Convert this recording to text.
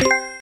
You